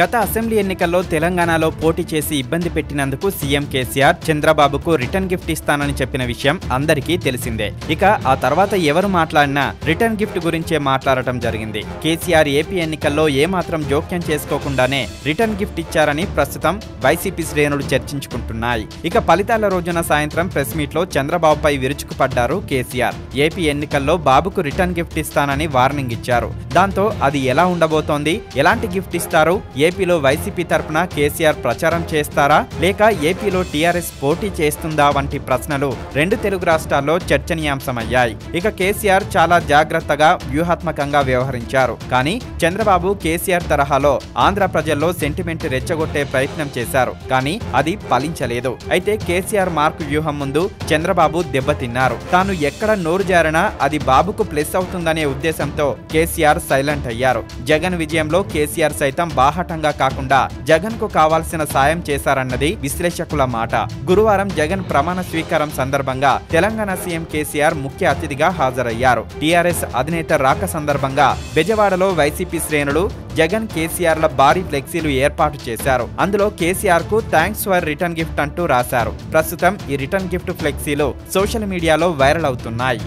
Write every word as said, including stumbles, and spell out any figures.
గత అసెంబ్లీ ఎన్నికల్లో తెలంగాణలో పోటీ చేసి ఇబ్బంది పెట్టినందుకు సీఎం కేసీఆర్ చంద్రబాబుకు రిటర్న్ గిఫ్ట్ ఇస్తానని చెప్పిన విషయం అందరికీ తెలిసిందే. ఇక ఆ తర్వాత ఎవరు మాట్లాడినా రిటర్న్ గిఫ్ట్ గురించే మాట్లాడటం జరిగింది. కేసీఆర్ ఏపీ ఎన్నికల్లో ఏమాత్రం జోక్యం చేసుకోకుండానే రిటర్న్ గిఫ్ట్ ఇచ్చారని ప్రస్తుతం వైసీపీ శ్రేణులు చర్చించుకుంటున్నాయి. ఇక ఫలితాల రోజున సాయంత్రం ప్రెస్ మీట్లో చంద్రబాబుపై విరుచుకుపడ్డారు కేసీఆర్. ఏపీ ఎన్నికల్లో బాబుకు రిటర్న్ గిఫ్ట్ ఇస్తానని వార్నింగ్ ఇచ్చారు. దాంతో అది ఎలా ఉండబోతోంది, ఎలాంటి గిఫ్ట్ ఇస్తారు, ఏపీలో వైసీపీ తరపున కేసీఆర్ ప్రచారం చేస్తారా లేక ఏపీలో టీఆర్ఎస్ పోటీ చేస్తుందా వంటి ప్రశ్నలు రెండు తెలుగు రాష్ట్రాల్లో చర్చనీయాంశమయ్యాయి. ఇక కేసీఆర్ చాలా జాగ్రత్తగా వ్యూహాత్మకంగా వ్యవహరించారు. కానీ చంద్రబాబు కేసీఆర్ తరహాలో ఆంధ్ర ప్రజల్లో సెంటిమెంట్ రెచ్చగొట్టే ప్రయత్నం చేశారు. కానీ అది ఫలించలేదు. అయితే కేసీఆర్ మార్క్ వ్యూహం ముందు చంద్రబాబు దెబ్బతిన్నారు. తాను ఎక్కడ నోరు జారినా అది బాబుకు ప్లస్ అవుతుందనే ఉద్దేశంతో కేసీఆర్ సైలెంట్ అయ్యారు. జగన్ విజయంలో కేసీఆర్ సైతం బాహ కాకుండా జగన్ కు కావాల్సిన సాయం చేశారన్నది విశ్లేషకుల మాట. గురువారం జగన్ ప్రమాణ స్వీకారం సందర్భంగా తెలంగాణ సీఎం కేసీఆర్ ముఖ్య అతిథిగా హాజరయ్యారు. టీఆర్ఎస్ అధినేత రాక సందర్భంగా బెజవాడలో వైసీపీ శ్రేణులు జగన్ కేసీఆర్ల భారీ ఫ్లెక్సీలు ఏర్పాటు చేశారు. అందులో కేసీఆర్ కు థ్యాంక్స్ ఫర్ రిటర్న్ గిఫ్ట్ అంటూ రాశారు. ప్రస్తుతం ఈ రిటర్న్ గిఫ్ట్ ఫ్లెక్సీలు సోషల్ మీడియాలో వైరల్ అవుతున్నాయి.